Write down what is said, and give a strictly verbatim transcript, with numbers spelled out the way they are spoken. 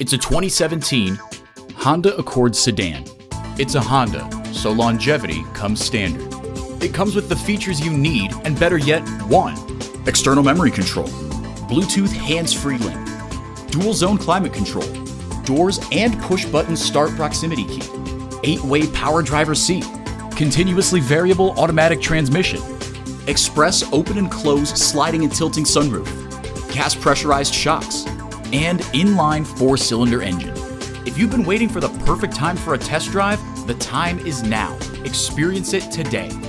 It's a twenty seventeen Honda Accord sedan. It's a Honda, so longevity comes standard. It comes with the features you need, and better yet, want. External memory control, Bluetooth hands-free link, dual zone climate control, doors and push-button start proximity key, eight-way power driver seat, continuously variable automatic transmission, express open and close sliding and tilting sunroof, gas pressurized shocks, and inline four-cylinder engine. If you've been waiting for the perfect time for a test drive, the time is now. Experience it today.